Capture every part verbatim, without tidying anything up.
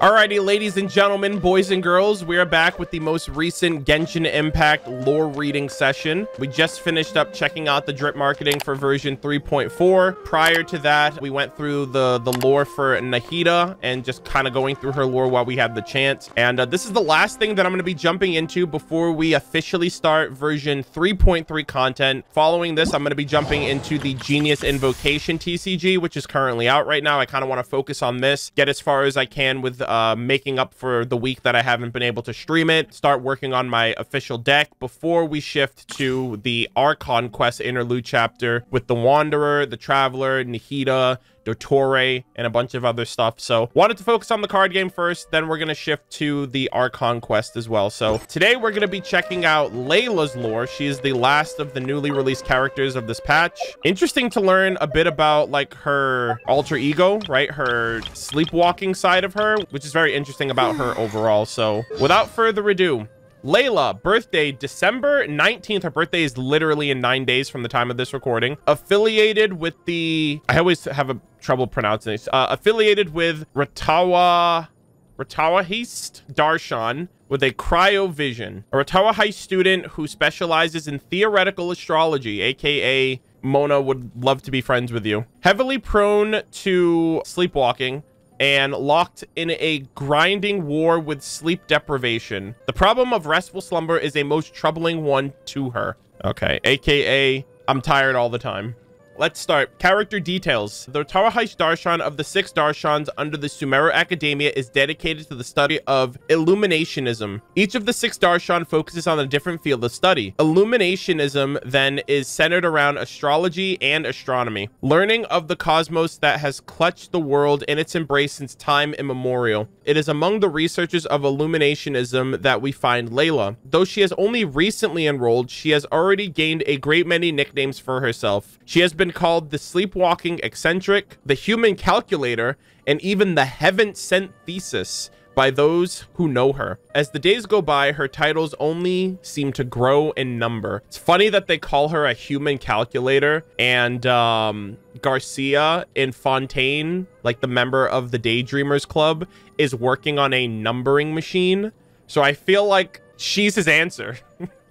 Alrighty, ladies and gentlemen, boys and girls, we are back with the most recent Genshin Impact lore reading session. We just finished up checking out the drip marketing for version three point four. Prior to that, we went through the, the lore for Nahida and just kind of going through her lore while we had the chance. And uh, this is the last thing that I'm going to be jumping into before we officially start version three point three content. Following this, I'm going to be jumping into the Genius Invocation T C G, which is currently out right now. I kind of want to focus on this, get as far as I can with uh making up for the week that I haven't been able to stream it, start working on my official deck before we shift to the Archon Quest interlude chapter with the Wanderer, the Traveler, Nahida, Dottore, and a bunch of other stuff. So wanted to focus on the card game first, then we're going to shift to the Archon Quest as well. So today we're going to be checking out Layla's lore. She is the last of the newly released characters of this patch. Interesting to learn a bit about like her alter ego, right? Her sleepwalking side of her, which is very interesting about her overall. So without further ado, Layla, birthday December nineteenth. Her birthday is literally in nine days from the time of this recording. Affiliated with the... I always have a trouble pronouncing this. Uh, affiliated with Ratawa... Ratawahist Darshan with a cryovision. A Ratawahist student who specializes in theoretical astrology, a k a. Mona would love to be friends with you. Heavily prone to sleepwalking and locked in a grinding war with sleep deprivation. The problem of restful slumber is a most troubling one to her. Okay, a k a. I'm tired all the time. Let's start. Character details. The Tarahaish Darshan of the six Darshans under the Sumeru Academia is dedicated to the study of Illuminationism. Each of the six Darshan focuses on a different field of study. Illuminationism, then, is centered around astrology and astronomy. Learning of the cosmos that has clutched the world in its embrace since time immemorial. It is among the researchers of Illuminationism that we find Layla. Though she has only recently enrolled, she has already gained a great many nicknames for herself. She has been called the sleepwalking eccentric, the human calculator, and even the heaven sent thesis by those who know her. As the days go by, her titles only seem to grow in number. It's funny that they call her a human calculator, and um Garcia in Fontaine, like the member of the Daydreamers Club, is working on a numbering machine, so I feel like she's his answer.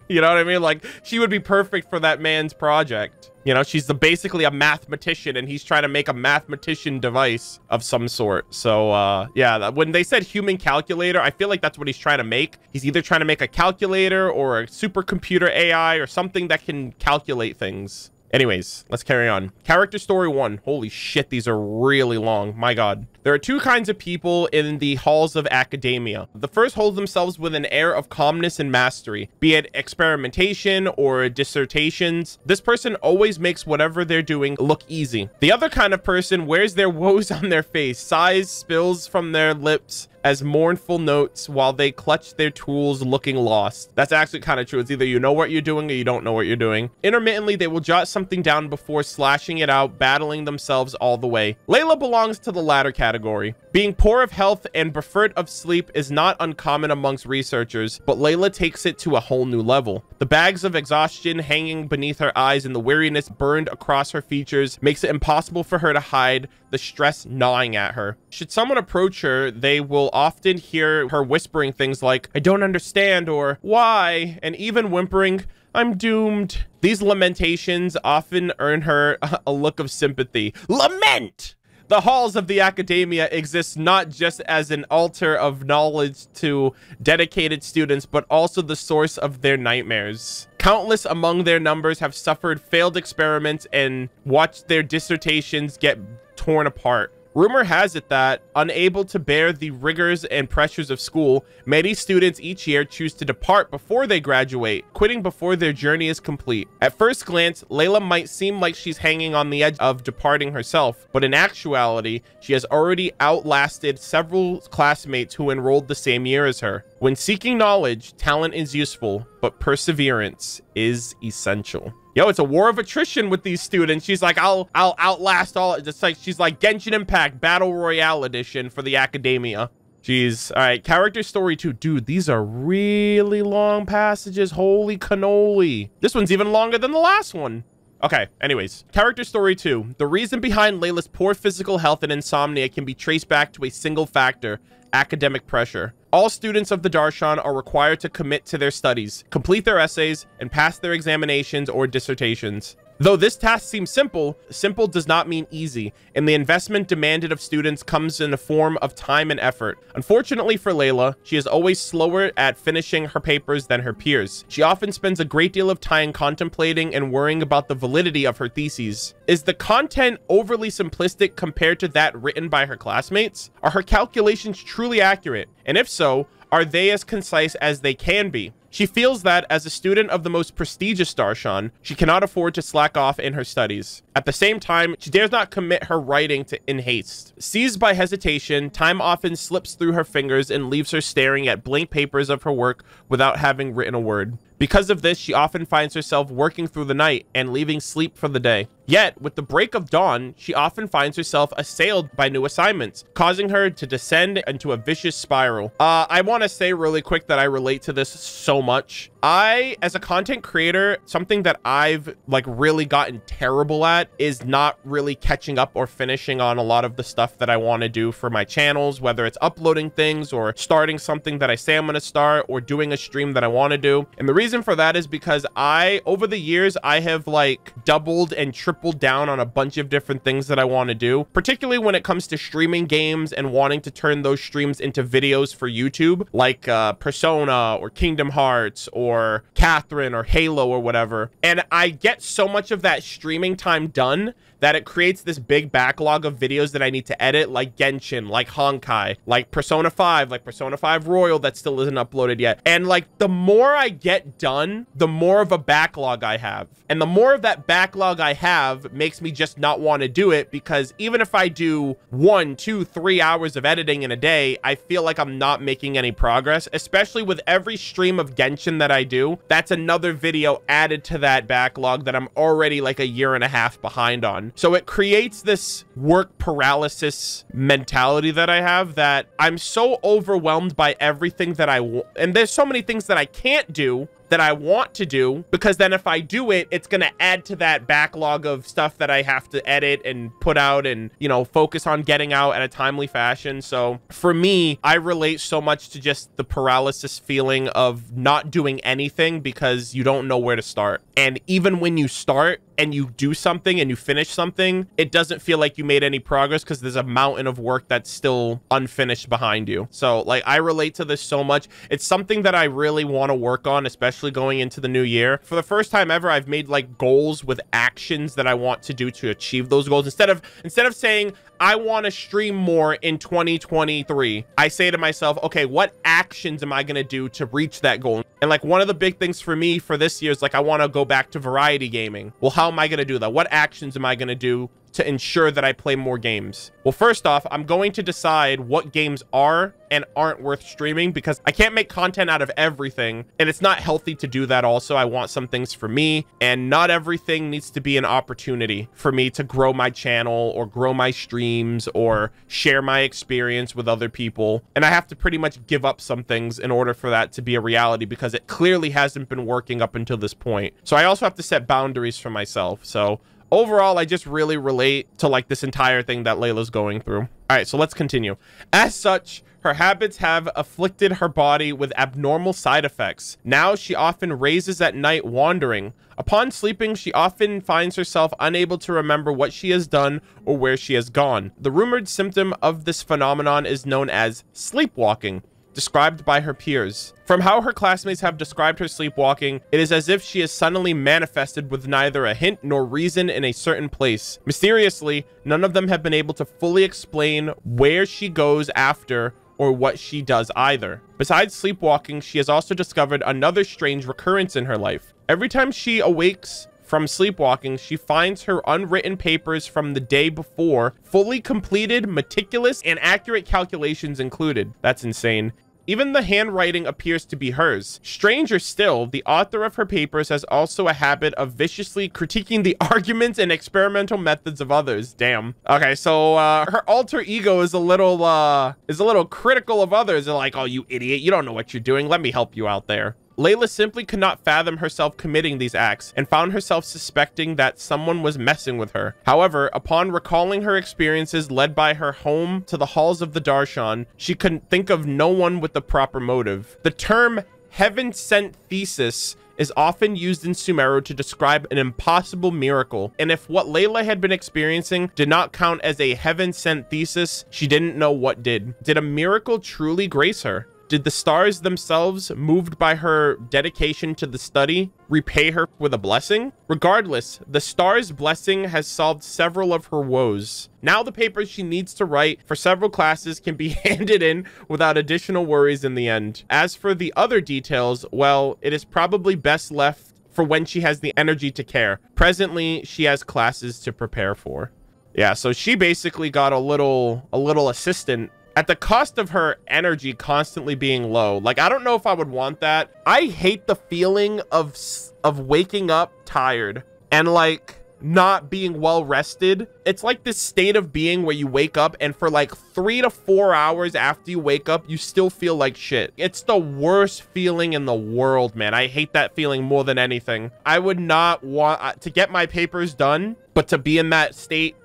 You know what I mean? Like, she would be perfect for that man's project. You know, she's the, basically a mathematician, and he's trying to make a mathematician device of some sort. So, uh, yeah, when they said human calculator, I feel like that's what he's trying to make. He's either trying to make a calculator or a supercomputer A I or something that can calculate things. Anyways, let's carry on. Character story one. Holy shit, these are really long. My God. There are two kinds of people in the halls of academia. The first hold themselves with an air of calmness and mastery, be it experimentation or dissertations. This person always makes whatever they're doing look easy. The other kind of person wears their woes on their face, sighs spills from their lips as mournful notes while they clutch their tools looking lost. That's actually kind of true. It's either you know what you're doing or you don't know what you're doing. Intermittently, they will jot something down before slashing it out, battling themselves all the way. Layla belongs to the latter category. Being poor of health and preferred of sleep is not uncommon amongst researchers, but Layla takes it to a whole new level. The bags of exhaustion hanging beneath her eyes and the weariness burned across her features makes it impossible for her to hide the stress gnawing at her. Should someone approach her, they will often hear her whispering things like, "I don't understand," or "Why?" and even whimpering, "I'm doomed." These lamentations often earn her a look of sympathy. Lament! The halls of the academia exists not just as an altar of knowledge to dedicated students, but also the source of their nightmares. Countless among their numbers have suffered failed experiments and watched their dissertations get torn apart. Rumor has it that, unable to bear the rigors and pressures of school, many students each year choose to depart before they graduate, quitting before their journey is complete. At first glance, Layla might seem like she's hanging on the edge of departing herself, but in actuality, she has already outlasted several classmates who enrolled the same year as her. When seeking knowledge, talent is useful, but perseverance is essential. Yo, it's a war of attrition with these students. She's like, I'll I'll outlast all. It's like she's like Genshin Impact Battle Royale edition for the academia. Jeez. All right, character story two. Dude, these are really long passages. Holy cannoli. This one's even longer than the last one. Okay, anyways. Character story two. The reason behind Layla's poor physical health and insomnia can be traced back to a single factor: academic pressure. All students of the Darshan are required to commit to their studies, complete their essays, and pass their examinations or dissertations. Though this task seems simple, simple does not mean easy, and the investment demanded of students comes in the form of time and effort. Unfortunately for Layla, she is always slower at finishing her papers than her peers. She often spends a great deal of time contemplating and worrying about the validity of her theses. Is the content overly simplistic compared to that written by her classmates? Are her calculations truly accurate? And if so, are they as concise as they can be? She feels that, as a student of the most prestigious Darshan, she cannot afford to slack off in her studies. At the same time, she dares not commit her writing to in haste. Seized by hesitation, time often slips through her fingers and leaves her staring at blank papers of her work without having written a word. Because of this, she often finds herself working through the night and leaving sleep for the day. Yet, with the break of dawn, she often finds herself assailed by new assignments, causing her to descend into a vicious spiral. Uh, I want to say really quick that I relate to this so much. I, as a content creator, something that I've like really gotten terrible at is not really catching up or finishing on a lot of the stuff that I want to do for my channels, whether it's uploading things or starting something that I say I'm going to start or doing a stream that I want to do. And the reason for that is because I, over the years, I have like doubled and tripled down on a bunch of different things that I want to do, particularly when it comes to streaming games and wanting to turn those streams into videos for YouTube, like uh, Persona or Kingdom Hearts or Catherine or Halo or whatever. And I get so much of that streaming time done that it creates this big backlog of videos that I need to edit, like Genshin, like Honkai, like Persona five, like Persona five Royal that still isn't uploaded yet. And like the more I get done, the more of a backlog I have. And the more of that backlog I have makes me just not want to do it, because even if I do one, two, three hours of editing in a day, I feel like I'm not making any progress, especially with every stream of Genshin that I do. That's another video added to that backlog that I'm already like a year and a half behind on. So it creates this work paralysis mentality that I have, that I'm so overwhelmed by everything that I want. And there's so many things that I can't do that I want to do, because then if I do it, it's going to add to that backlog of stuff that I have to edit and put out and, you know, focus on getting out in a timely fashion. So for me, I relate so much to just the paralysis feeling of not doing anything because you don't know where to start. And even when you start and you do something and you finish something, it doesn't feel like you made any progress because there's a mountain of work that's still unfinished behind you. So like, I relate to this so much. It's something that I really want to work on, especially going into the new year. For the first time ever, I've made like goals with actions that I want to do to achieve those goals. Instead of instead of saying I want to stream more in twenty twenty-three, I say to myself, okay, what actions am I going to do to reach that goal? And like one of the big things for me for this year is like, I want to go back to variety gaming. Well, how am I going to do that? What actions am I going to do to ensure that I play more games? Well, first off, I'm going to decide what games are and aren't worth streaming, because I can't make content out of everything, and it's not healthy to do that. Also, I want some things for me, and not everything needs to be an opportunity for me to grow my channel or grow my streams or share my experience with other people. And I have to pretty much give up some things in order for that to be a reality, because it clearly hasn't been working up until this point. So I also have to set boundaries for myself. So overall, I just really relate to like this entire thing that Layla's going through. All right, so let's continue. As such, her habits have afflicted her body with abnormal side effects. Now she often raises at night, wandering. Upon sleeping, she often finds herself unable to remember what she has done or where she has gone. The rumored symptom of this phenomenon is known as sleepwalking, described by her peers. From how her classmates have described her sleepwalking, it is as if she is suddenly manifested with neither a hint nor reason in a certain place. Mysteriously, none of them have been able to fully explain where she goes after or what she does either. Besides sleepwalking, she has also discovered another strange recurrence in her life. Every time she awakes from sleepwalking, she finds her unwritten papers from the day before, fully completed, meticulous, and accurate calculations included. That's insane. Even the handwriting appears to be hers. Stranger still, the author of her papers has also a habit of viciously critiquing the arguments and experimental methods of others. Damn. Okay, so uh, her alter ego is a little uh, is a little critical of others. They're like, oh, you idiot. You don't know what you're doing. Let me help you out there. Layla simply could not fathom herself committing these acts and found herself suspecting that someone was messing with her. However, upon recalling her experiences led by her home to the halls of the Darshan, she couldn't think of no one with the proper motive. The term heaven-sent thesis is often used in Sumeru to describe an impossible miracle, and if what Layla had been experiencing did not count as a heaven-sent thesis, she didn't know what did. Did a miracle truly grace her? Did the stars themselves, moved by her dedication to the study, repay her with a blessing? Regardless, the stars' blessing has solved several of her woes. Now the papers she needs to write for several classes can be handed in without additional worries in the end. As for the other details, well, it is probably best left for when she has the energy to care. Presently, she has classes to prepare for. Yeah, so she basically got a little, a little assistant at the cost of her energy constantly being low. Like, I don't know if I would want that. I hate the feeling of of waking up tired and like not being well rested. It's like this state of being where you wake up and for like three to four hours after you wake up, you still feel like shit. It's the worst feeling in the world, man. I hate that feeling more than anything. I would not want to get my papers done, but to be in that state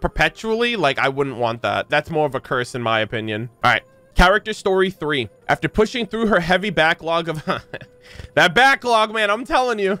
perpetually, like, I wouldn't want that. That's more of a curse in my opinion. All right, character story three. After pushing through her heavy backlog of that backlog, man, I'm telling you.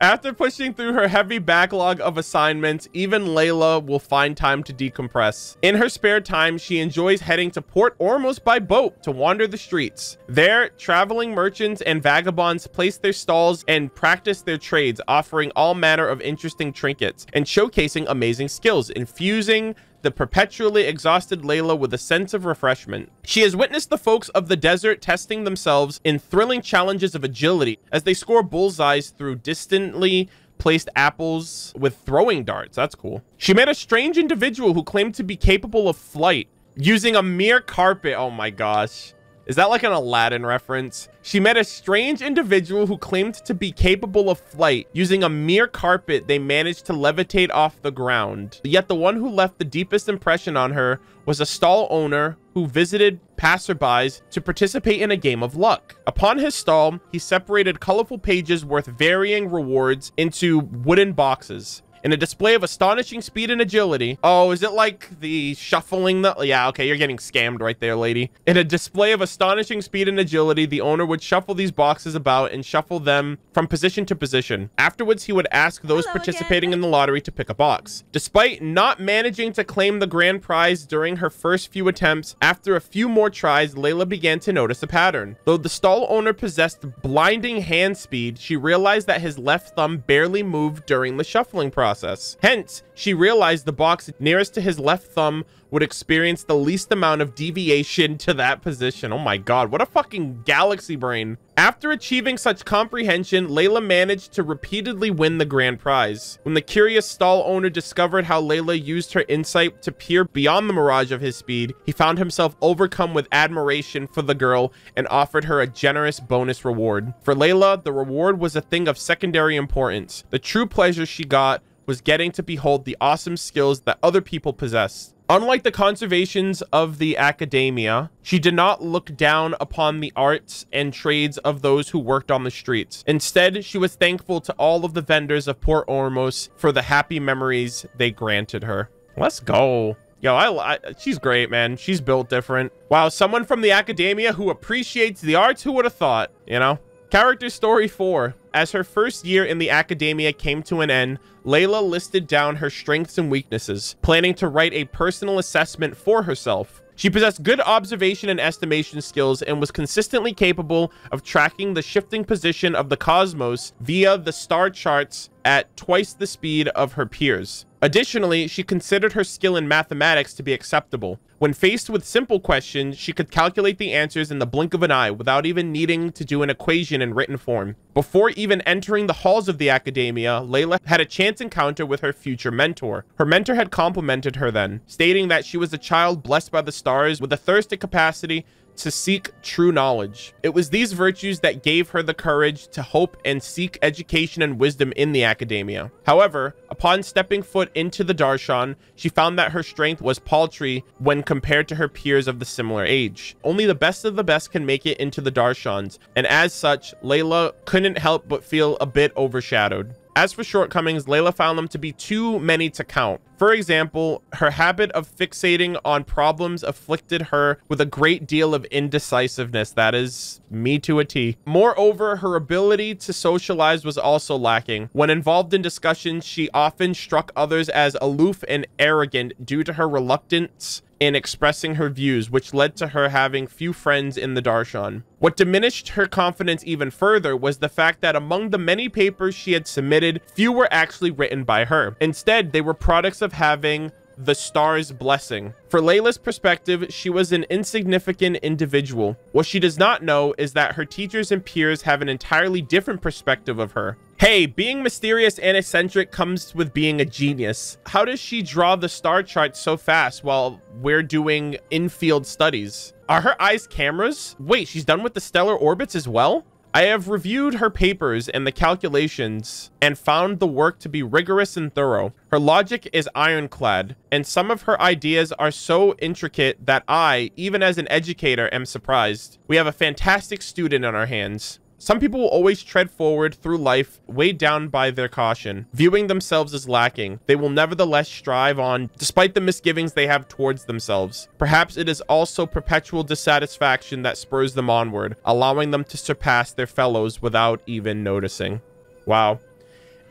After pushing through her heavy backlog of assignments, even Layla will find time to decompress. In her spare time, she enjoys heading to Port Ormos by boat to wander the streets. There, traveling merchants and vagabonds place their stalls and practice their trades, offering all manner of interesting trinkets and showcasing amazing skills, infusing the perpetually exhausted Layla with a sense of refreshment. She has witnessed the folks of the desert testing themselves in thrilling challenges of agility as they score bullseyes through distantly placed apples with throwing darts. That's cool. She met a strange individual who claimed to be capable of flight using a mere carpet. Oh my gosh. Is that like an Aladdin reference? She met a strange individual who claimed to be capable of flight. Using a mere carpet, they managed to levitate off the ground. Yet the one who left the deepest impression on her was a stall owner who visited passerbys to participate in a game of luck. Upon his stall, he separated colorful pages worth varying rewards into wooden boxes. In a display of astonishing speed and agility. Oh, is it like the shuffling? The yeah, okay, you're getting scammed right there, lady. In a display of astonishing speed and agility, the owner would shuffle these boxes about and shuffle them from position to position. Afterwards, he would ask those Hello participating again. in the lottery to pick a box. Despite not managing to claim the grand prize during her first few attempts, after a few more tries, Layla began to notice a pattern. Though the stall owner possessed blinding hand speed, she realized that his left thumb barely moved during the shuffling process. Process. Hence, she realized the box nearest to his left thumb would experience the least amount of deviation to that position. Oh my god, what a fucking galaxy brain. After achieving such comprehension, Layla managed to repeatedly win the grand prize. When the curious stall owner discovered how Layla used her insight to peer beyond the mirage of his speed, he found himself overcome with admiration for the girl and offered her a generous bonus reward. For Layla, the reward was a thing of secondary importance. The true pleasure she got was getting to behold the awesome skills that other people possessed. Unlike the conservations of the academia, she did not look down upon the arts and trades of those who worked on the streets. Instead, she was thankful to all of the vendors of Port Ormos for the happy memories they granted her. Let's go. Yo, I, I, she's great, man. She's built different. Wow, someone from the academia who appreciates the arts, who would have thought, you know? Character story four. As her first year in the academia came to an end, Layla listed down her strengths and weaknesses, planning to write a personal assessment for herself. She possessed good observation and estimation skills and was consistently capable of tracking the shifting position of the cosmos via the star charts at twice the speed of her peers. Additionally, she considered her skill in mathematics to be acceptable. When faced with simple questions, she could calculate the answers in the blink of an eye without even needing to do an equation in written form. Before even entering the halls of the academia, Layla had a chance encounter with her future mentor. Her mentor had complimented her then, stating that she was a child blessed by the stars with a thirst and capacity to seek true knowledge. It was these virtues that gave her the courage to hope and seek education and wisdom in the academia. However, upon stepping foot into the Darshan, she found that her strength was paltry when compared to her peers of the similar age. Only the best of the best can make it into the Darshans, and as such, Layla couldn't help but feel a bit overshadowed. As for shortcomings, Layla found them to be too many to count. For example, her habit of fixating on problems afflicted her with a great deal of indecisiveness. That is me to a T. Moreover, her ability to socialize was also lacking. When involved in discussions, she often struck others as aloof and arrogant due to her reluctance in expressing her views, which led to her having few friends in the Darshan. What diminished her confidence even further was the fact that among the many papers she had submitted, few were actually written by her. Instead, they were products of having the star's blessing. For Layla's perspective, she was an insignificant individual. What she does not know is that her teachers and peers have an entirely different perspective of her. Hey, being mysterious and eccentric comes with being a genius. How does she draw the star chart so fast while we're doing in-field studies? Are her eyes cameras? Wait, she's done with the stellar orbits as well? I have reviewed her papers and the calculations and found the work to be rigorous and thorough. Her logic is ironclad, and some of her ideas are so intricate that I, even as an educator, am surprised. We have a fantastic student on our hands. Some people will always tread forward through life, weighed down by their caution, viewing themselves as lacking. They will nevertheless strive on, despite the misgivings they have towards themselves. Perhaps it is also perpetual dissatisfaction that spurs them onward, allowing them to surpass their fellows without even noticing. Wow.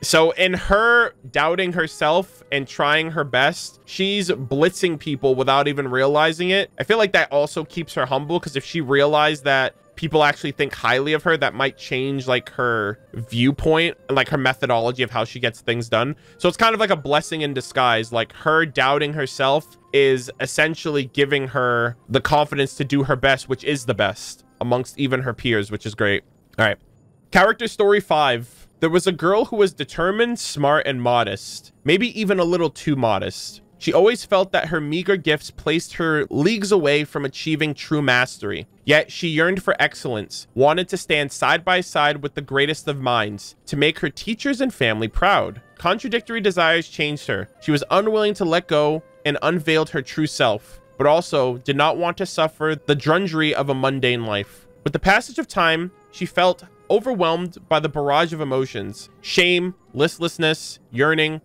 So in her doubting herself and trying her best, she's blitzing people without even realizing it. I feel like that also keeps her humble, because if she realized that people actually think highly of her, that might change like her viewpoint, like her methodology of how she gets things done. So it's kind of like a blessing in disguise. Like her doubting herself is essentially giving her the confidence to do her best, which is the best amongst even her peers, which is great. All right. Character story five. There was a girl who was determined, smart, and modest. Maybe even a little too modest. She always felt that her meager gifts placed her leagues away from achieving true mastery. Yet she yearned for excellence, wanted to stand side by side with the greatest of minds, to make her teachers and family proud. Contradictory desires changed her. She was unwilling to let go and unveiled her true self, but also did not want to suffer the drudgery of a mundane life. With the passage of time, she felt overwhelmed by the barrage of emotions. Shame, listlessness, yearning.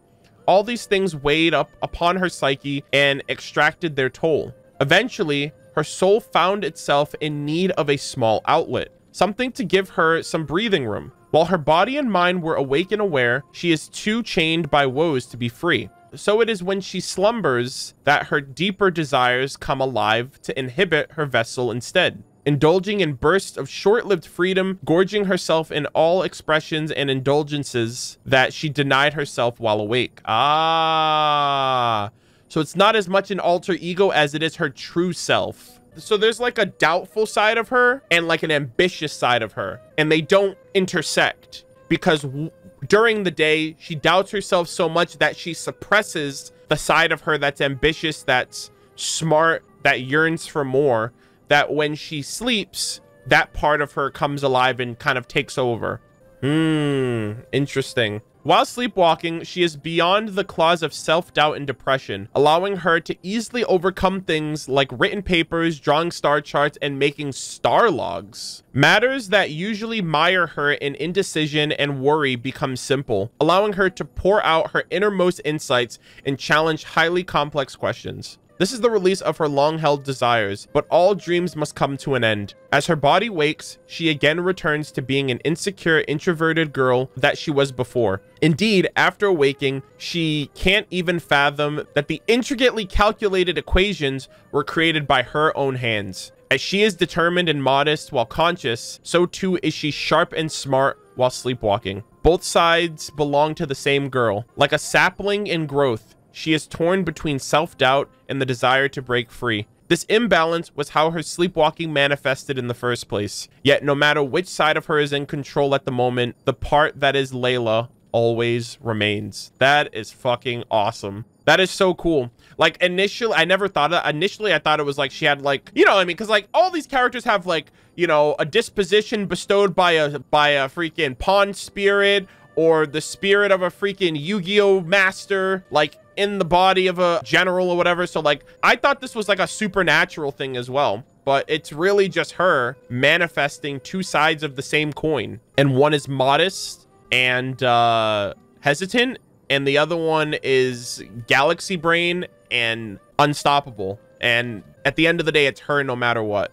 All these things weighed up upon her psyche and extracted their toll. Eventually, her soul found itself in need of a small outlet, something to give her some breathing room. While her body and mind were awake and aware, she is too chained by woes to be free. So it is when she slumbers that her deeper desires come alive to inhibit her vessel instead. Indulging in bursts of short-lived freedom, gorging herself in all expressions and indulgences that she denied herself while awake. Ah, so it's not as much an alter ego as it is her true self. So there's like a doubtful side of her and like an ambitious side of her, and they don't intersect because w during the day, she doubts herself so much that she suppresses the side of her that's ambitious, that's smart, that yearns for more. That when she sleeps, that part of her comes alive and kind of takes over. Hmm, interesting. While sleepwalking, she is beyond the claws of self-doubt and depression, allowing her to easily overcome things like written papers, drawing star charts, and making star logs. Matters that usually mire her in indecision and worry become simple, allowing her to pour out her innermost insights and challenge highly complex questions. This is the release of her long-held desires, but all dreams must come to an end. As her body wakes, she again returns to being an insecure, introverted girl that she was before. Indeed, after awaking, she can't even fathom that the intricately calculated equations were created by her own hands. As she is determined and modest while conscious, so too is she sharp and smart while sleepwalking. Both sides belong to the same girl. Like a sapling in growth, she is torn between self-doubt and the desire to break free. This imbalance was how her sleepwalking manifested in the first place. Yet no matter which side of her is in control at the moment, the part that is Layla always remains. That is fucking awesome. That is so cool. Like, initially, I never thought of, initially, I thought it was like she had, like, you know what I mean? Because, like, all these characters have, like, you know, a disposition bestowed by a, by a freaking pawn spirit or the spirit of a freaking Yu-Gi-Oh master, like, in the body of a general or whatever. So, like, I thought this was, like, a supernatural thing as well. But it's really just her manifesting two sides of the same coin. And one is modest and uh, hesitant. And the other one is Galaxy Brain and Unstoppable. And at the end of the day, it's her no matter what.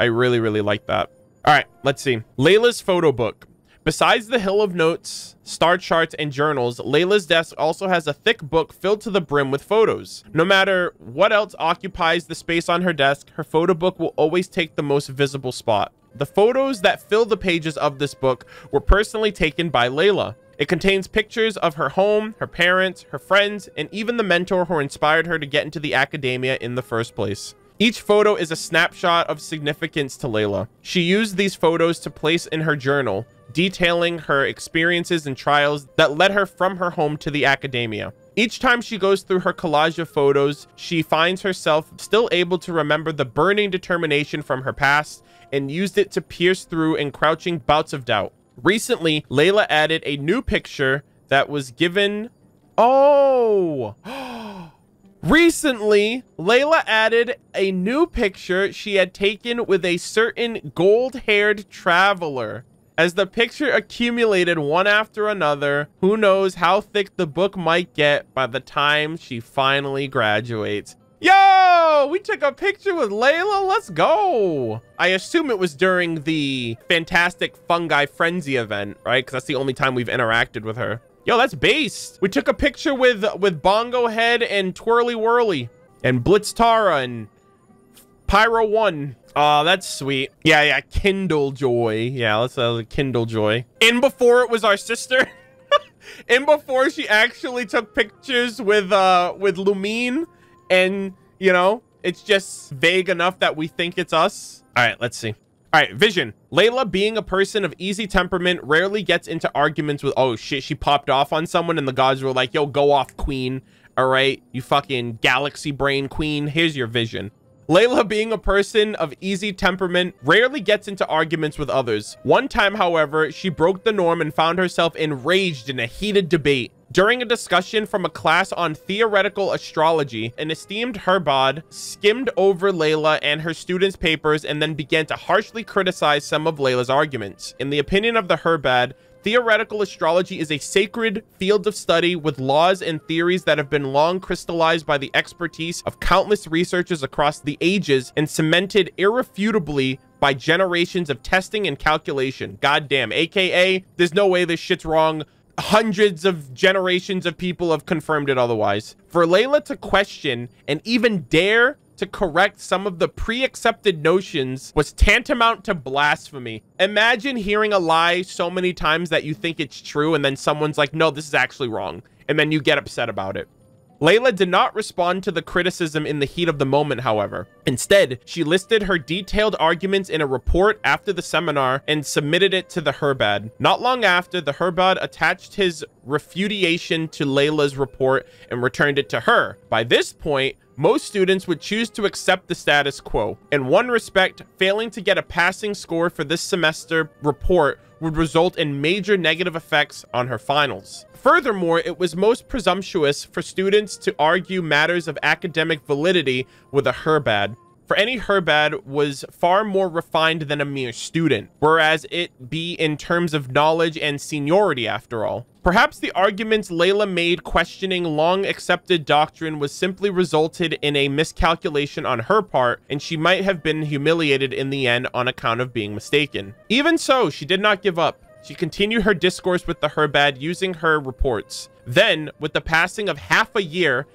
I really, really like that. All right, let's see. Layla's photo book. Besides the hill of notes, star charts, and journals, Layla's desk also has a thick book filled to the brim with photos. No matter what else occupies the space on her desk, her photo book will always take the most visible spot. The photos that fill the pages of this book were personally taken by Layla. It contains pictures of her home, her parents, her friends, and even the mentor who inspired her to get into the academia in the first place. Each photo is a snapshot of significance to Layla. She used these photos to place in her journal, detailing her experiences and trials that led her from her home to the academia. Each time she goes through her collage of photos, she finds herself still able to remember the burning determination from her past and used it to pierce through encroaching bouts of doubt. Recently, Layla added a new picture that was given... Oh! Recently, Layla added a new picture she had taken with a certain gold-haired traveler. As the picture accumulated one after another, who knows how thick the book might get by the time she finally graduates. Yo, we took a picture with Layla. Let's go. I assume it was during the Fantastic Fungi Frenzy event, right? Because that's the only time we've interacted with her. Yo, that's based. We took a picture with with Bongo Head and Twirly Whirly and Blitz Tara and Pyro One. Oh, that's sweet. Yeah, yeah, Kindle Joy. Yeah, let's uh, Kindle Joy. And before it was our sister. And before she actually took pictures with uh with Lumine. And, you know, it's just vague enough that we think it's us. All right, let's see. All right, vision. Layla, being a person of easy temperament, rarely gets into arguments with... Oh, shit, she popped off on someone and the gods were like, yo, go off, queen. All right, you fucking galaxy brain queen. Here's your vision. Layla, being a person of easy temperament, rarely gets into arguments with others. One time, however, she broke the norm and found herself enraged in a heated debate. During a discussion from a class on theoretical astrology, an esteemed Herbad skimmed over Layla and her students' papers and then began to harshly criticize some of Layla's arguments. In the opinion of the Herbad, theoretical astrology is a sacred field of study with laws and theories that have been long crystallized by the expertise of countless researchers across the ages and cemented irrefutably by generations of testing and calculation. Goddamn, A K A, there's no way this shit's wrong. Hundreds of generations of people have confirmed it otherwise. For Layla to question and even dare to correct some of the pre-accepted notions was tantamount to blasphemy. Imagine hearing a lie so many times that you think it's true and then someone's like, no, this is actually wrong. And then you get upset about it. Layla did not respond to the criticism in the heat of the moment, however. Instead, she listed her detailed arguments in a report after the seminar and submitted it to the Herbad. Not long after, the Herbad attached his refutation to Layla's report and returned it to her. By this point, most students would choose to accept the status quo. In one respect, failing to get a passing score for this semester report would result in major negative effects on her finals. Furthermore, it was most presumptuous for students to argue matters of academic validity with a Herbad. For any Herbad was far more refined than a mere student, whereas it be in terms of knowledge and seniority after all. Perhaps the arguments Layla made questioning long-accepted doctrine was simply resulted in a miscalculation on her part, and she might have been humiliated in the end on account of being mistaken. Even so, she did not give up. She continued her discourse with the Herbad using her reports. Then, with the passing of half a year,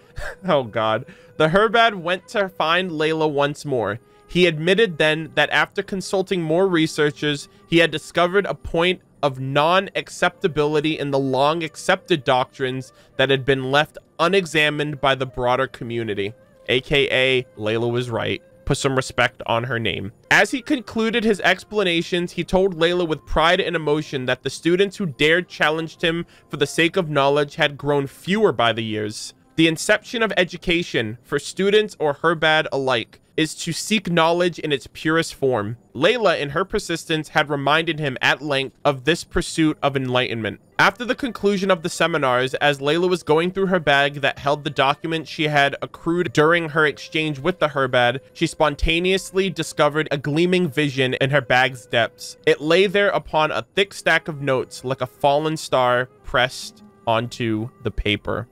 oh god, the Herbad went to find Layla once more. He admitted then that after consulting more researchers, he had discovered a point of non-acceptability in the long-accepted doctrines that had been left unexamined by the broader community. A K A, Layla was right. Put some respect on her name. As he concluded his explanations, he told Layla with pride and emotion that the students who dared challenge him for the sake of knowledge had grown fewer by the years. The inception of education for students or Herbad alike is to seek knowledge in its purest form. Layla, in her persistence, had reminded him at length of this pursuit of enlightenment. After the conclusion of the seminars, as Layla was going through her bag that held the documents she had accrued during her exchange with the Herbad, she spontaneously discovered a gleaming vision in her bag's depths. It lay there upon a thick stack of notes, like a fallen star pressed onto the paper.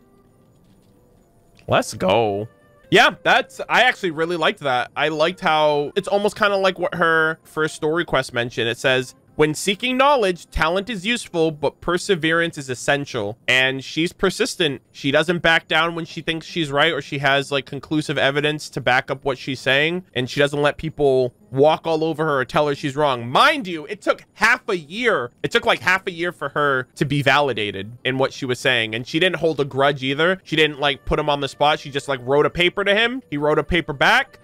Let's go. Yeah, that's, I actually really liked that. I liked how it's almost kind of like what her first story quest mentioned. It says, when seeking knowledge, talent is useful, but perseverance is essential. And she's persistent. She doesn't back down when she thinks she's right, or she has like conclusive evidence to back up what she's saying. And she doesn't let people walk all over her or tell her she's wrong. Mind you, it took half a year. It took like half a year for her to be validated in what she was saying. And she didn't hold a grudge either. She didn't like put him on the spot. She just like wrote a paper to him. He wrote a paper back.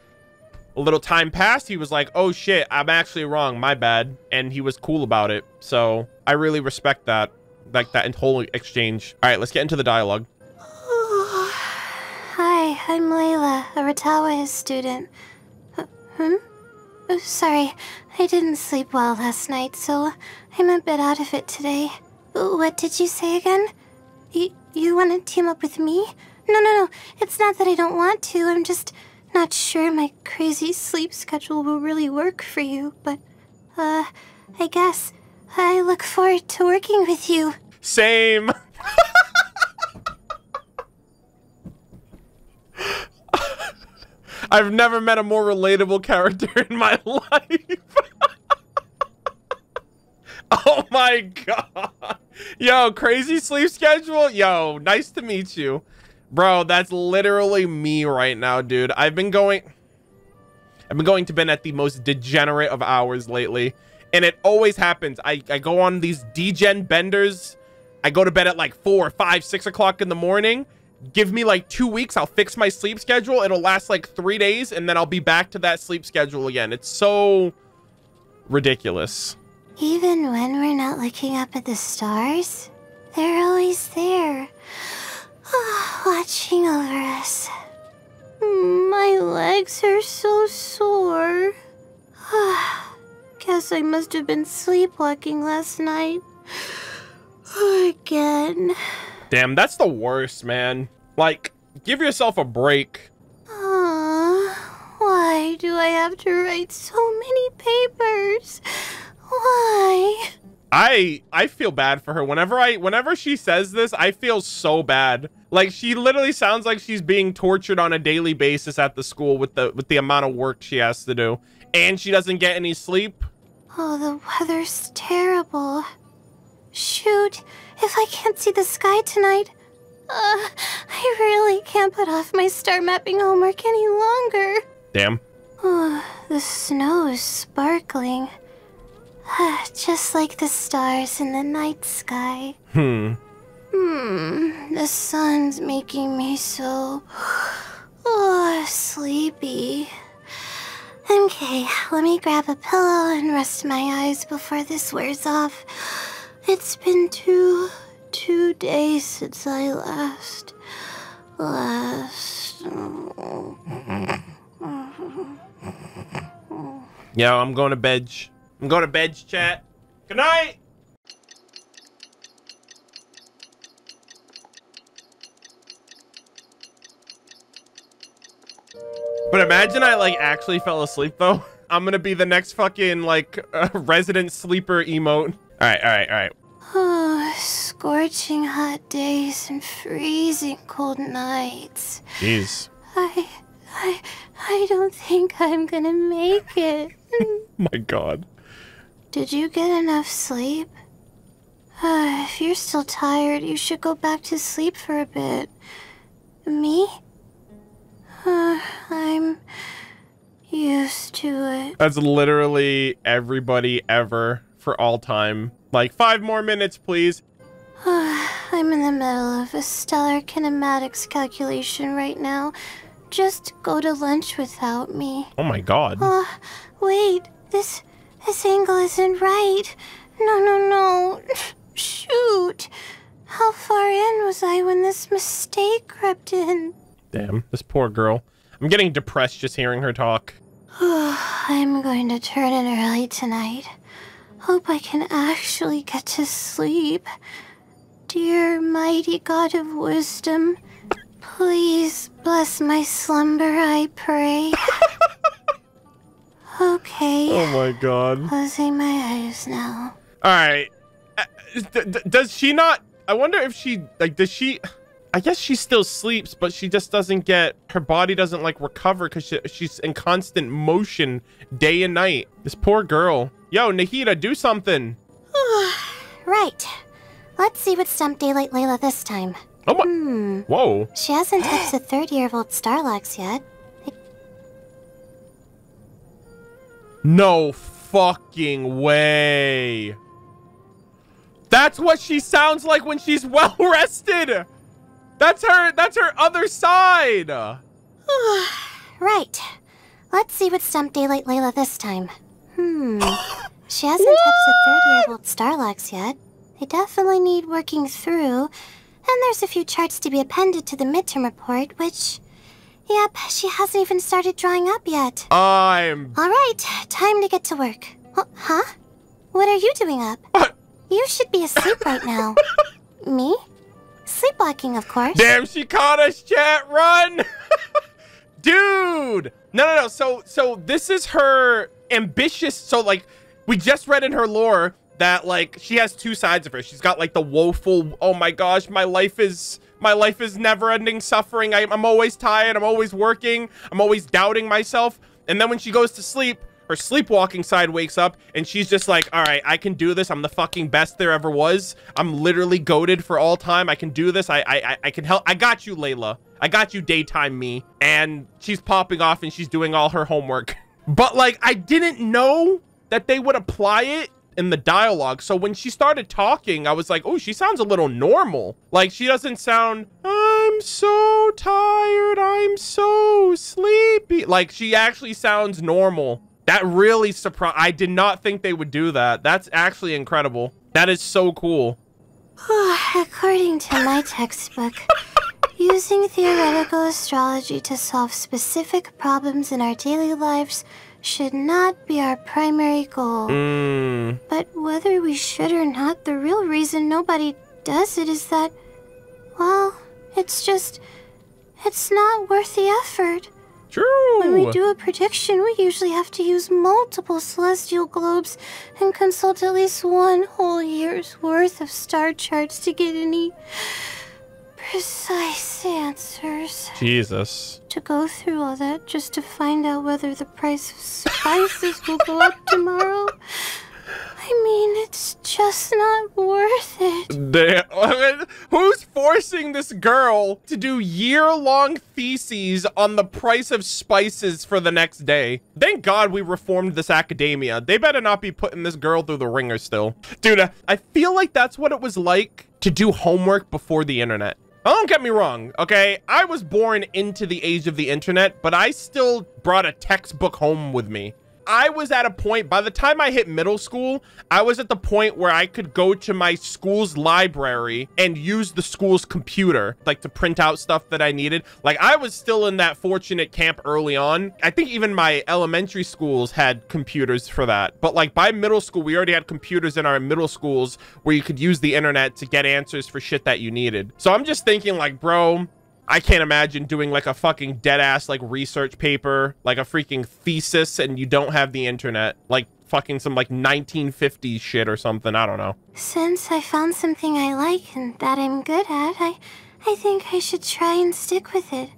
A little time passed. He was like, oh shit, I'm actually wrong, my bad. And he was cool about it. So I really respect that, like that whole exchange. All right, let's get into the dialogue. Oh, hi, I'm Layla, a Ratawahist student. H hmm? Oh, sorry, I didn't sleep well last night, so I'm a bit out of it today. What did you say again? Y you want to team up with me? No, no, no, it's not that I don't want to. I'm just... not sure my crazy sleep schedule will really work for you, but, uh, I guess I look forward to working with you. Same. I've never met a more relatable character in my life. Oh my God. Yo, crazy sleep schedule? Yo, nice to meet you. Bro, that's literally me right now, dude. I've been going... I've been going to bed at the most degenerate of hours lately. And it always happens. I, I go on these degen benders. I go to bed at like four, five, six o'clock in the morning. Give me like two weeks. I'll fix my sleep schedule. It'll last like three days. And then I'll be back to that sleep schedule again. It's so ridiculous. Even when we're not looking up at the stars, they're always there. Oh, watching over us. My legs are so sore. Oh, guess I must have been sleepwalking last night. Oh, again. Damn, that's the worst, man. Like, give yourself a break. Oh, why do I have to write so many papers? Why? I I feel bad for her. Whenever I whenever she says this, I feel so bad. Like, she literally sounds like she's being tortured on a daily basis at the school with the with the amount of work she has to do, and she doesn't get any sleep. Oh, the weather's terrible. Shoot, if I can't see the sky tonight, uh, I really can't put off my star mapping homework any longer. Damn. Oh, the snow is sparkling. Just like the stars in the night sky. Hmm. Hmm. The sun's making me so oh, sleepy. Okay, let me grab a pillow and rest my eyes before this wears off. It's been two, two days since I last, last. Yeah, I'm going to bed. I'm going to bed, chat. Good night. But imagine I like actually fell asleep though. I'm gonna be the next fucking like uh, resident sleeper emote. All right, all right, all right. Oh, scorching hot days and freezing cold nights. Jeez. I, I, I don't think I'm gonna make it. My God. Did you get enough sleep? Uh, if you're still tired, you should go back to sleep for a bit. Me? Uh, I'm used to it. That's literally everybody ever for all time. Like, five more minutes, please. Uh, I'm in the middle of a stellar kinematics calculation right now. Just go to lunch without me. Oh my God. Uh, wait, this... This angle isn't right. No, no, no. Shoot. How far in was I when this mistake crept in? Damn, this poor girl. I'm getting depressed just hearing her talk. I'm going to turn in early tonight. Hope I can actually get to sleep. Dear mighty God of wisdom, please bless my slumber, I pray. Okay. Oh my God. Closing my eyes now. All right. Uh, d d does she not? I wonder if she like. Does she? I guess she still sleeps, but she just doesn't get her body doesn't like recover because she, she's in constant motion day and night. This poor girl. Yo, Nahida, do something. Right. Let's see what stumped Daylight Layla this time. Oh my! Hmm. Whoa. She hasn't touched the third year of old Starlocks yet. No fucking way. That's what she sounds like when she's well rested. That's her. That's her other side. Right. Let's see what stumped Daylight Layla this time. Hmm. She hasn't what? touched the third year of old Starlocks yet. They definitely need working through. And there's a few charts to be appended to the midterm report, which... Yep, she hasn't even started drawing up yet. I'm... Alright, time to get to work. Well, huh? What are you doing up? What? You should be asleep right now. Me? Sleepwalking, of course. Damn, she caught us, chat. Run! Dude! No, no, no. So, so this is her ambitious... So, like, we just read in her lore... that like she has two sides of her. She's got like the woeful, oh my gosh, my life is my life is never-ending suffering. I, I'm always tired. I'm always working. I'm always doubting myself. And then when she goes to sleep, her sleepwalking side wakes up and she's just like, all right, I can do this. I'm the fucking best there ever was. I'm literally goated for all time. I can do this. I I I can help. I got you, Layla. I got you, daytime me. And she's popping off and she's doing all her homework. But like, I didn't know that they would apply it in the dialogue. So when she started talking, I was like, oh, she sounds a little normal. Like, she doesn't sound, I'm so tired, I'm so sleepy. Like, she actually sounds normal. That really surprised me. I did not think they would do that. That's actually incredible. That is so cool. According to my textbook, using theoretical astrology to solve specific problems in our daily lives should not be our primary goal. Mm. But whether we should or not, the real reason nobody does it is that, well, it's just, it's not worth the effort. True. When we do a prediction, we usually have to use multiple celestial globes and consult at least one whole year's worth of star charts to get any precise answers. Jesus. To go through all that just to find out whether the price of spices will go up tomorrow. I mean, it's just not worth it. Damn. Who's forcing this girl to do year-long theses on the price of spices for the next day? Thank God we reformed this academia. They better not be putting this girl through the ringer still. Dude, I feel like that's what it was like to do homework before the internet. Don't get me wrong, okay? I was born into the age of the internet, but I still brought a textbook home with me. I was at a point, by the time I hit middle school, I was at the point where I could go to my school's library and use the school's computer, like to print out stuff that I needed. Like, I was still in that fortunate camp early on. I think even my elementary schools had computers for that. But like by middle school, we already had computers in our middle schools where you could use the internet to get answers for shit that you needed. So I'm just thinking like, bro, I can't imagine doing like a fucking dead ass like research paper, like a freaking thesis, and you don't have the internet, like fucking some like nineteen fifties shit or something. I don't know. Since I found something I like and that I'm good at, I, I think I should try and stick with it.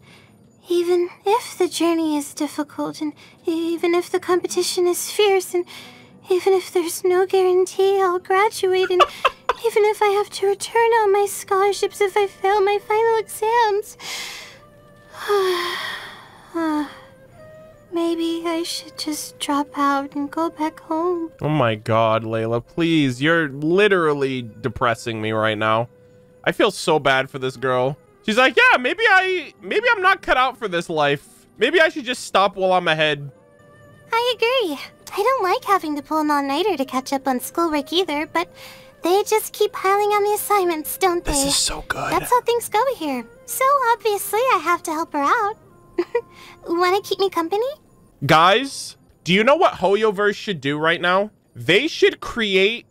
Even if the journey is difficult, and even if the competition is fierce, and even if there's no guarantee I'll graduate, and even if I have to return all my scholarships if I fail my final exams. Maybe I should just drop out and go back home. Oh my God, Layla, please. You're literally depressing me right now. I feel so bad for this girl. She's like, yeah, maybe I, maybe I'm not cut out for this life. Maybe I should just stop while I'm ahead. I agree. I don't like having to pull an all-nighter to catch up on schoolwork either, but They just keep piling on the assignments, don't they? This is so good. That's how things go here. So obviously I have to help her out. Wanna keep me company? Guys, do you know what HoYoverse should do right now? They should create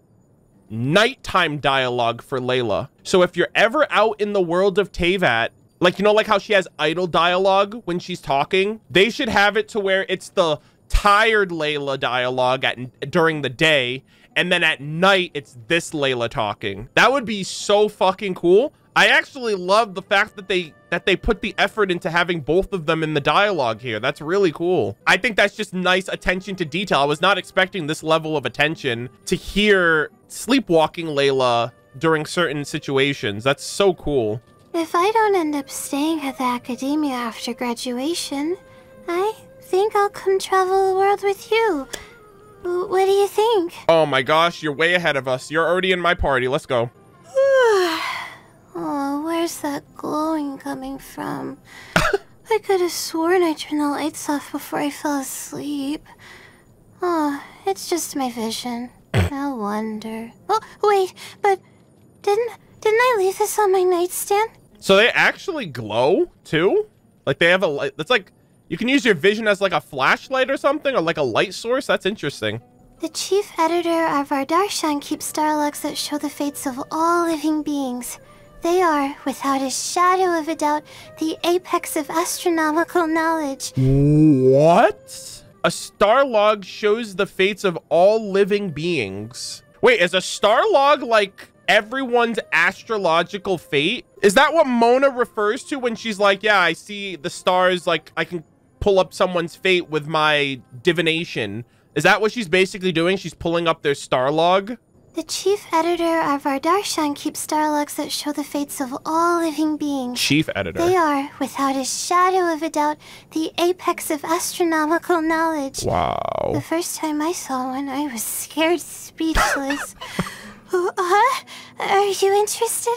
nighttime dialogue for Layla. So if you're ever out in the world of Teyvat, like, you know, like how she has idle dialogue when she's talking, they should have it to where it's the tired Layla dialogue at during the day, and then at night it's this Layla talking. That would be so fucking cool. I actually love the fact that they that they put the effort into having both of them in the dialogue here. That's really cool. I think that's just nice attention to detail. I was not expecting this level of attention to hear sleepwalking Layla during certain situations. That's so cool. If I don't end up staying at the academia after graduation, I think I'll come travel the world with you. What do you think? Oh my gosh, you're way ahead of us. You're already in my party. Let's go. Oh, where's that glowing coming from? I could have sworn I turned the lights off before I fell asleep. Oh, it's just my vision. No wonder. Oh, wait, but didn't didn't I leave this on my nightstand? So they actually glow too? Like they have a light that's like you can use your vision as like a flashlight or something, or like a light source? That's interesting. The chief editor of Vardarshan keeps starlocks that show the fates of all living beings. They are, without a shadow of a doubt, the apex of astronomical knowledge. What? A starlog shows the fates of all living beings. Wait, is a starlog like everyone's astrological fate? Is that what Mona refers to when she's like, yeah, I see the stars, like I can pull up someone's fate with my divination? Is that what she's basically doing? She's pulling up their starlog? The chief editor of Vardarshan keeps starlocks that show the fates of all living beings. Chief editor. They are, without a shadow of a doubt, the apex of astronomical knowledge. Wow. The first time I saw one, I was scared speechless. uh, are you interested?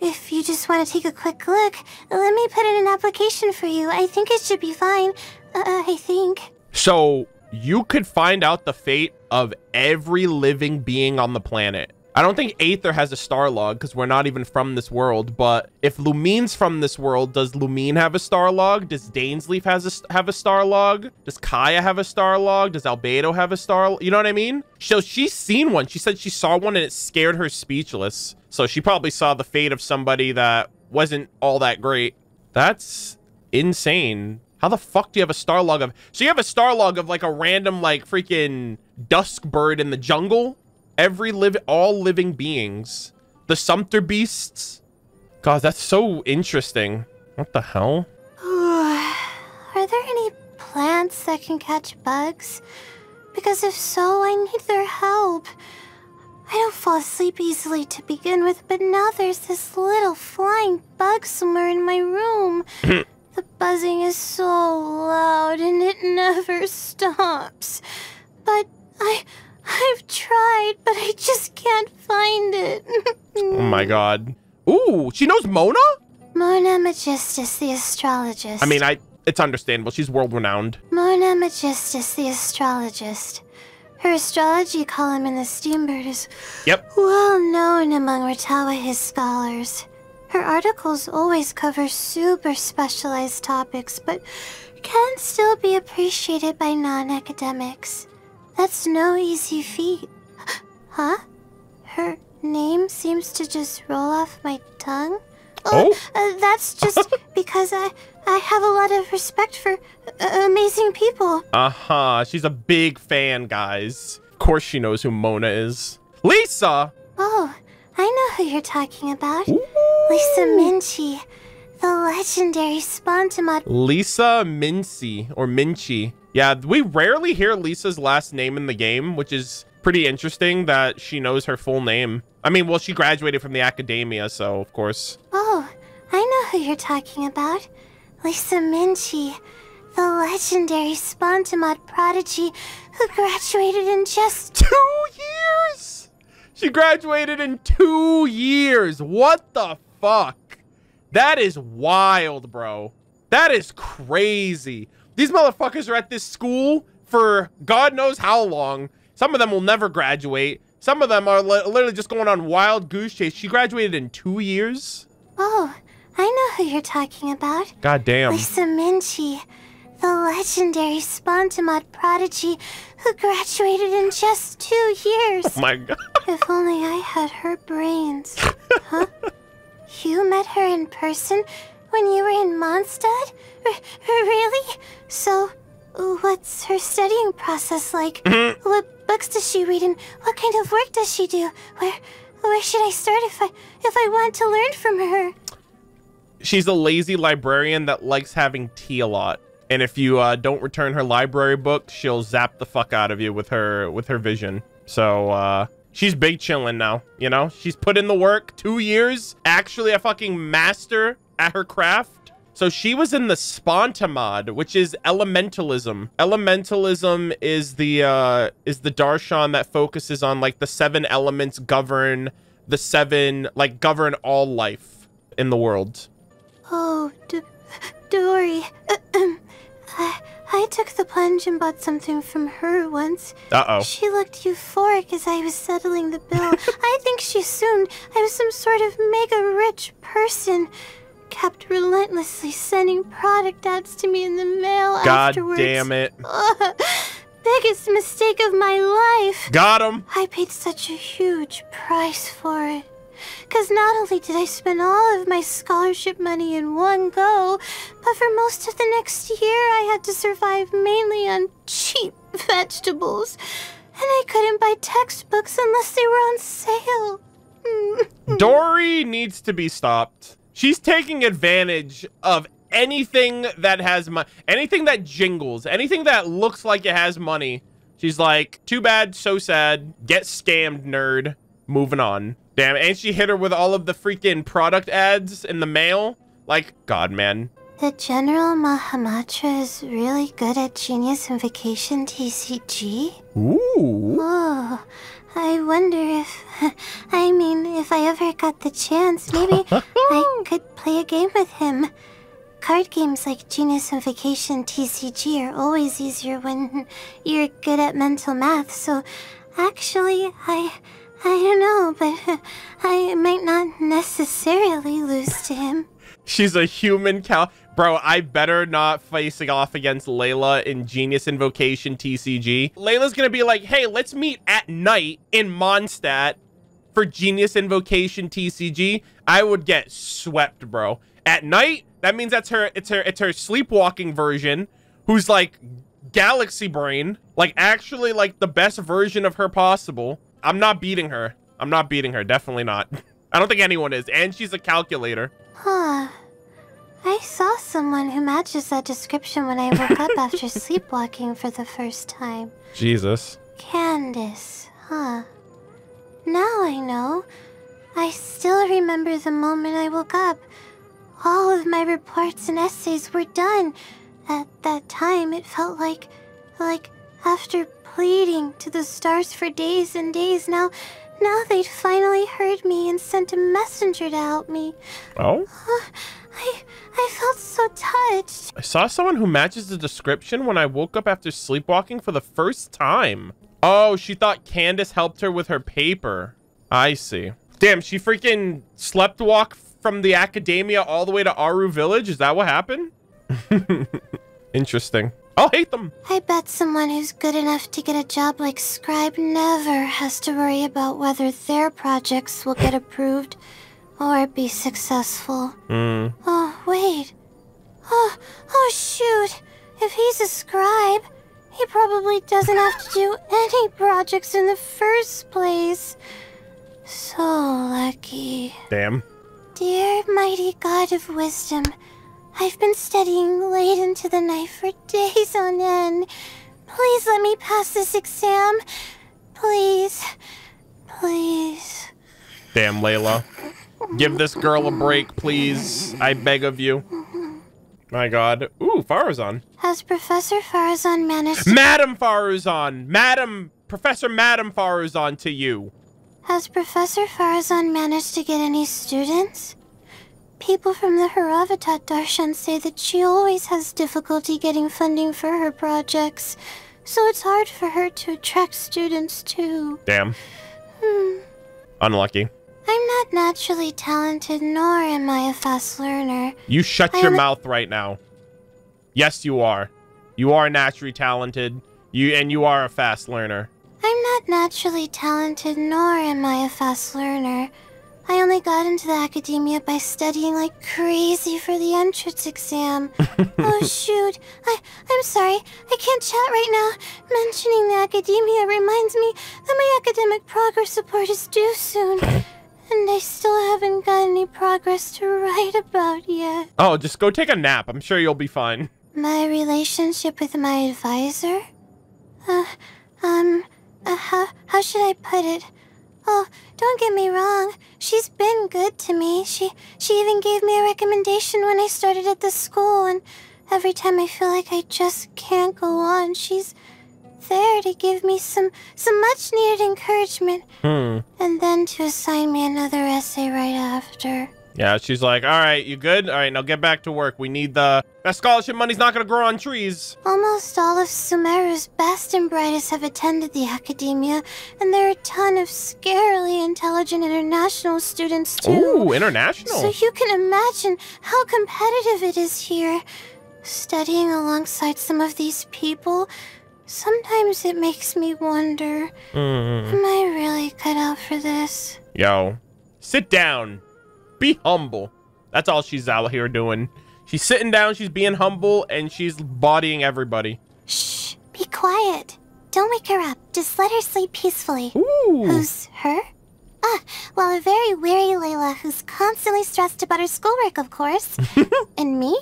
If you just want to take a quick look, let me put in an application for you. I think it should be fine. Uh, I think. So you could find out the fate of every living being on the planet. I don't think Aether has a starlog because we're not even from this world, but if Lumine's from this world, does Lumine have a starlog? Does Dainsleif has a, have a starlog? Does Kaeya have a starlog? Does Albedo have a starlog? You know what I mean? So she's seen one. She said she saw one and it scared her speechless. So she probably saw the fate of somebody that wasn't all that great. That's insane. How the fuck do you have a starlog of? So you have a starlog of like a random like freaking dusk bird in the jungle? Every live, all living beings. The Sumpter Beasts. God, that's so interesting. What the hell? Are there any plants that can catch bugs? Because if so, I need their help. I don't fall asleep easily to begin with, but now there's this little flying bug somewhere in my room. The buzzing is so loud and it never stops. But I... I've tried, but I just can't find it. Oh my god. Ooh, she knows Mona? Mona Magistus, the astrologist. I mean, I it's understandable. She's world-renowned. Mona Magistus, the astrologist. Her astrology column in the Steambird is yep. well known among Ratawahist scholars. Her articles always cover super specialized topics, but can still be appreciated by non-academics. That's no easy feat. Huh? Her name seems to just roll off my tongue. Oh, oh. Uh, that's just because I I have a lot of respect for uh, amazing people. Uh-huh. She's a big fan, guys. Of course she knows who Mona is. Lisa! Oh, I know who you're talking about. Ooh. Lisa Minci, the legendary Spontamod. Lisa Minci, or Minci. Yeah, we rarely hear Lisa's last name in the game, which is pretty interesting that she knows her full name. I mean, well, she graduated from the academia, so of course. Oh, I know who you're talking about. Lisa Minci, the legendary Spontamod prodigy who graduated in just two years. She graduated in two years. What the fuck? That is wild, bro. That is crazy. These motherfuckers are at this school for God knows how long. Some of them will never graduate. Some of them are li literally just going on wild goose chase. She graduated in two years. Oh, I know who you're talking about. God damn. Lisa Minci, the legendary Spontamod prodigy who graduated in just two years. Oh my God. If only I had her brains. Huh? You met her in person when you were in Mondstadt? R really? So, what's her studying process like? What books does she read and what kind of work does she do? Where where should I start if I if I want to learn from her? She's a lazy librarian that likes having tea a lot. And if you uh, don't return her library book, she'll zap the fuck out of you with her with her vision. So, uh she's big chillin' now, you know? She's put in the work, two years, actually a fucking master at her craft. So she was in the Spontamod, which is elementalism. Elementalism is the uh, is the Darshan that focuses on like the seven elements govern the seven, like govern all life in the world. Oh, D Dory, uh, um, I, I took the plunge and bought something from her once. Uh-oh. She looked euphoric as I was settling the bill. I think she assumed I was some sort of mega-rich person. Kept relentlessly sending product ads to me in the mail God afterwards. God damn it. Ugh, biggest mistake of my life. Got him. I paid such a huge price for it. Because not only did I spend all of my scholarship money in one go, but for most of the next year I had to survive mainly on cheap vegetables. And I couldn't buy textbooks unless they were on sale. Dory needs to be stopped. She's taking advantage of anything that has money. Anything that jingles. Anything that looks like it has money. She's like, too bad, so sad. Get scammed, nerd. Moving on. Damn, and she hit her with all of the freaking product ads in the mail. Like, God, man. The General Mahamatra is really good at Genius Invocation T C G. Ooh. Oh, I wonder if... I mean, if I ever got the chance, maybe I could play a game with him. Card games like Genius Invocation T C G are always easier when you're good at mental math, so actually, I... I don't know, but I might not necessarily lose to him. She's a human cow. Bro, I better not facing off against Layla in Genius Invocation T C G. Layla's going to be like, hey, let's meet at night in Mondstadt for Genius Invocation T C G. I would get swept, bro. At night? That means that's her. It's her. It's her sleepwalking version who's like galaxy brain, like actually like the best version of her possible. I'm not beating her. I'm not beating her. Definitely not. I don't think anyone is. And she's a calculator. Huh. I saw someone who matches that description when I woke up after sleepwalking for the first time. Jesus. Candace. Huh. Now I know. I still remember the moment I woke up. All of my reports and essays were done. At that time, it felt like... Like, after... pleading to the stars for days and days. Now, now they'd finally heard me and sent a messenger to help me. Oh? Uh, I, I felt so touched. I saw someone who matches the description when I woke up after sleepwalking for the first time. Oh, she thought Candace helped her with her paper. I see. Damn, she freaking slept walk from the academia all the way to Aru Village? Is that what happened? Interesting. I'll hate them. I bet someone who's good enough to get a job like Scribe never has to worry about whether their projects will get approved or be successful. Mm. Oh, wait. Oh, oh, shoot. If he's a scribe, he probably doesn't have to do any projects in the first place. So lucky. Damn. Dear mighty God of wisdom, I've been studying late into the night for days on end. Please let me pass this exam. Please. Please. Damn, Layla. Give this girl a break, please. I beg of you. My God. Ooh, Faruzan. Has Professor Faruzan managed to... Madam Faruzan! Madam... Professor Madam Faruzan to you. Has Professor Faruzan managed to get any students? People from the Ratawahist Darshan say that she always has difficulty getting funding for her projects, so it's hard for her to attract students too. Damn. Hmm. Unlucky. I'm not naturally talented, nor am I a fast learner. You shut I your mouth right now. Yes, you are. You are naturally talented, you and you are a fast learner. I'm not naturally talented, nor am I a fast learner. I only got into the academia by studying like crazy for the entrance exam. Oh, shoot. I, I'm sorry. I can't chat right now. Mentioning the academia reminds me that my academic progress report is due soon. And I still haven't got any progress to write about yet. Oh, just go take a nap. I'm sure you'll be fine. My relationship with my advisor? Uh, um, uh, how, how should I put it? Oh, don't get me wrong. She's been good to me. She she even gave me a recommendation when I started at the school, and every time I feel like I just can't go on, she's there to give me some, some much-needed encouragement. Hmm. And then to assign me another essay right after. Yeah, she's like, all right, you good? All right, now get back to work. We need the... That scholarship money's not going to grow on trees. Almost all of Sumeru's best and brightest have attended the academia, and there are a ton of scarily intelligent international students, too. Ooh, international. So you can imagine how competitive it is here. Studying alongside some of these people, sometimes it makes me wonder, mm. am I really cut out for this? Yo, sit down. Be humble. That's all she's out here doing. She's sitting down, she's being humble, and she's bodying everybody. Shh, be quiet. Don't wake her up. Just let her sleep peacefully. Ooh. Who's her? Ah, well, a very weary Layla who's constantly stressed about her schoolwork, of course. And me?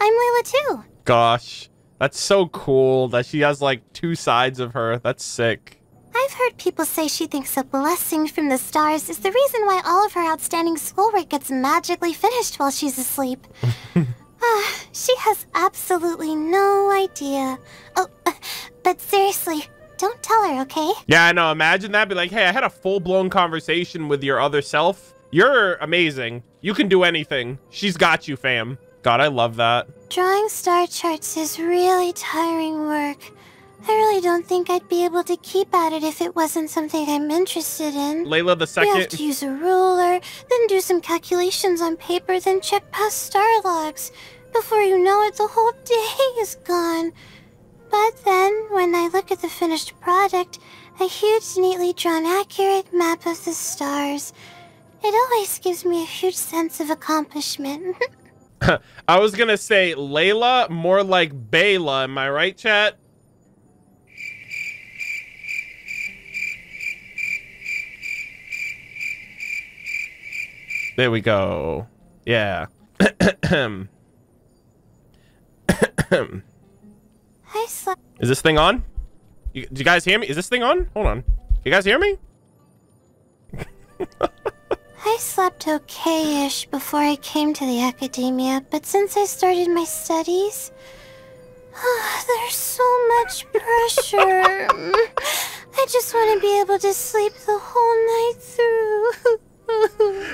I'm Layla, too. Gosh, that's so cool that she has, like, two sides of her. That's sick. I've heard people say she thinks a blessing from the stars is the reason why all of her outstanding schoolwork gets magically finished while she's asleep. uh, she has absolutely no idea. Oh, uh, but seriously, don't tell her, okay? Yeah, I know. Imagine that. Be like, hey, I had a full-blown conversation with your other self. You're amazing. You can do anything. She's got you, fam. God, I love that. Drawing star charts is really tiring work. I really don't think I'd be able to keep at it if it wasn't something I'm interested in. Layla the second. You have to use a ruler, then do some calculations on paper, then check past star logs. Before you know it, the whole day is gone. But then, when I look at the finished product, a huge, neatly drawn, accurate map of the stars, it always gives me a huge sense of accomplishment. I was gonna say Layla, more like Bayla, am I right, chat? There we go. Yeah. Is this thing on? You, do you guys hear me? Is this thing on? Hold on. You guys hear me? I slept okay-ish before I came to the academia, but since I started my studies, oh, there's so much pressure. I just want to be able to sleep the whole night through.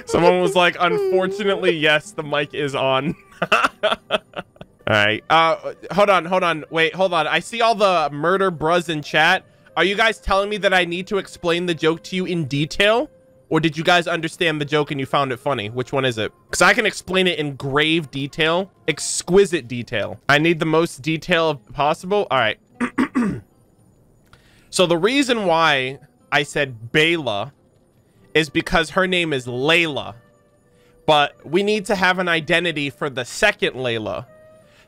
Someone was like, unfortunately, yes, the mic is on. All right. Uh, hold on. Hold on. Wait, hold on. I see all the murder bros in chat. Are you guys telling me that I need to explain the joke to you in detail? Or did you guys understand the joke and you found it funny? Which one is it? Because I can explain it in grave detail. Exquisite detail. I need the most detail possible. All right. So the reason why I said Bayla is because her name is Layla, but we need to have an identity for the second Layla.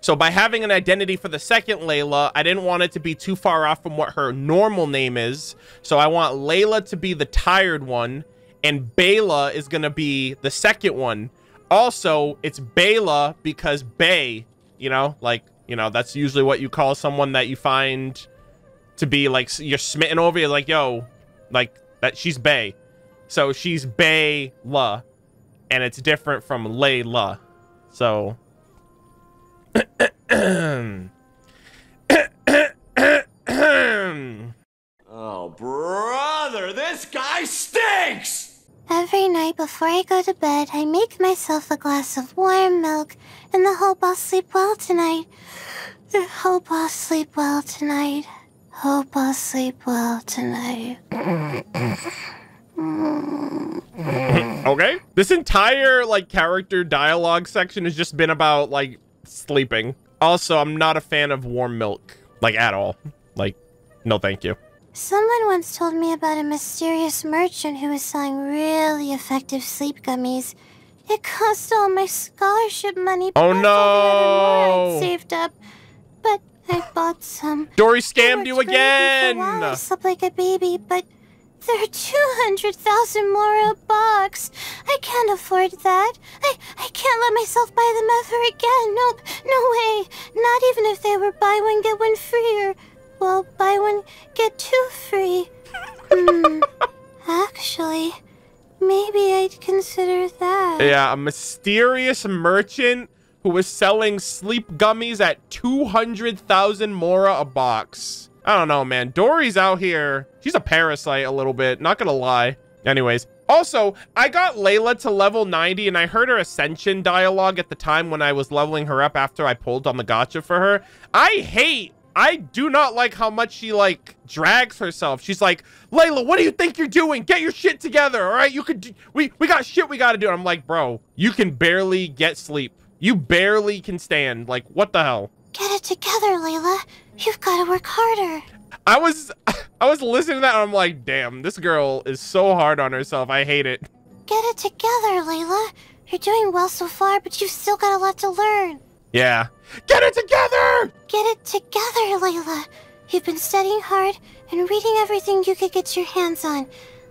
So by having an identity for the second Layla, I didn't want it to be too far off from what her normal name is. So I want Layla to be the tired one, and Bayla is going to be the second one. Also, it's Bayla because Bay, you know, like, you know, that's usually what you call someone that you find to be like, you're smitten over, you're like, yo, like that, she's Bay. So she's Bayla, and it's different from Layla. So, oh brother, this guy stinks! Every night before I go to bed, I make myself a glass of warm milk in the hope I'll sleep well tonight. The hope I'll sleep well tonight. Hope I'll sleep well tonight. Okay. This entire, like, character dialogue section has just been about, like, sleeping. Also, I'm not a fan of warm milk. Like, at all. Like, no thank you. Someone once told me about a mysterious merchant who was selling really effective sleep gummies. It cost all my scholarship money. Oh, no. All the other more I'd saved up. But I bought some. Dory scammed you again. I slept like a baby, but there are two hundred thousand more a box. I can't afford that. I, I can't let myself buy them ever again. Nope. No way. Not even if they were buy one, get one free, or, well, buy one, get two free. Hmm. Actually, maybe I'd consider that. Yeah, a mysterious merchant who was selling sleep gummies at two hundred thousand mora a box. I don't know, man. Dory's out here. She's a parasite a little bit. Not gonna lie. Anyways. Also, I got Layla to level ninety, and I heard her Ascension dialogue at the time when I was leveling her up after I pulled on the gacha for her. I hate... I do not like how much she, like, drags herself. She's like, Layla, what do you think you're doing? Get your shit together, all right? You could do, we, we got shit we got to do. And I'm like, bro, you can barely get sleep. You barely can stand. Like, what the hell? Get it together, Layla. You've got to work harder. I was, I was listening to that, and I'm like, damn, this girl is so hard on herself. I hate it. Get it together, Layla. You're doing well so far, but you've still got a lot to learn. Yeah. Get it together! Get it together, Layla. You've been studying hard and reading everything you could get your hands on.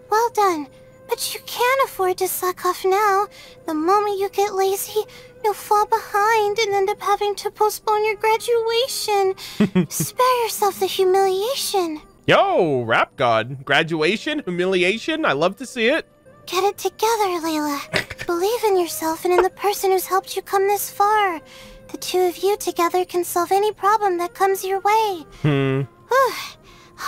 Well done. But you can't afford to slack off now. The moment you get lazy, you'll fall behind and end up having to postpone your graduation. Spare yourself the humiliation. Yo, rap god. Graduation, humiliation, I love to see it. Get it together, Layla. Believe in yourself and in the person who's helped you come this far. The two of you together can solve any problem that comes your way. Hmm. Whew.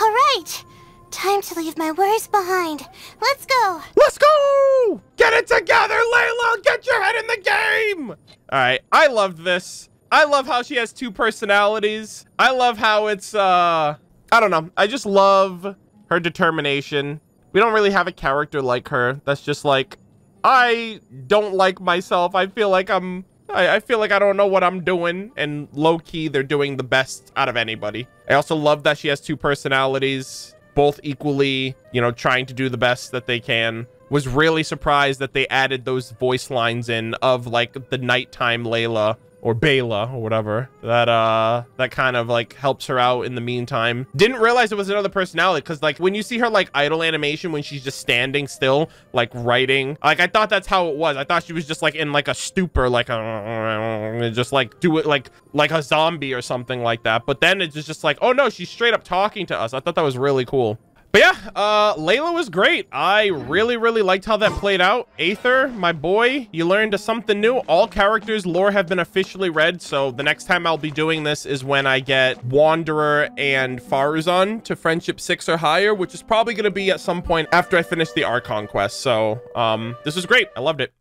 All right. Time to leave my worries behind. Let's go. Let's go. Get it together, Layla. Get your head in the game. All right. I loved this. I love how she has two personalities. I love how it's, uh, I don't know. I just love her determination. We don't really have a character like her. That's just like, I don't like myself. I feel like I'm... I feel like I don't know what I'm doing, and low-key, they're doing the best out of anybody. I also love that she has two personalities, both equally, you know, trying to do the best that they can. Was really surprised that they added those voice lines in of, like, the nighttime Layla, or Bayla, or whatever. That, uh, that kind of, like, helps her out in the meantime. Didn't realize it was another personality, because, like, when you see her, like, idle animation when she's just standing still, like, writing. Like, I thought that's how it was. I thought she was just, like, in, like, a stupor, like, uh, just, like, do it, like, like a zombie or something like that. But then it's just like, oh, no, she's straight up talking to us. I thought that was really cool. But yeah, uh, Layla was great. I really, really liked how that played out. Aether, my boy, you learned something new. All characters' lore have been officially read, so the next time I'll be doing this is when I get Wanderer and Faruzan to Friendship six or higher, which is probably going to be at some point after I finish the Archon Quest. So um, this was great. I loved it.